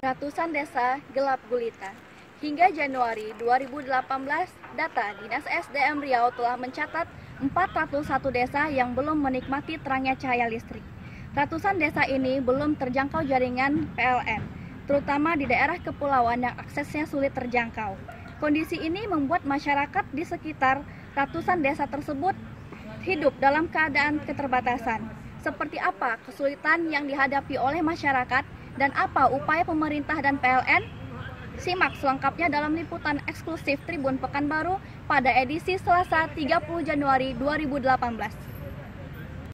ratusan desa gelap gulita. Hingga Januari 2018, data Dinas SDM Riau telah mencatat 401 desa yang belum menikmati terangnya cahaya listrik. Ratusan desa ini belum terjangkau jaringan PLN, terutama di daerah kepulauan yang aksesnya sulit terjangkau. Kondisi ini membuat masyarakat di sekitar ratusan desa tersebut hidup dalam keadaan keterbatasan. Seperti apa kesulitan yang dihadapi oleh masyarakat dan apa upaya pemerintah dan PLN? Simak selengkapnya dalam liputan eksklusif Tribun Pekanbaru pada edisi Selasa 30 Januari 2018.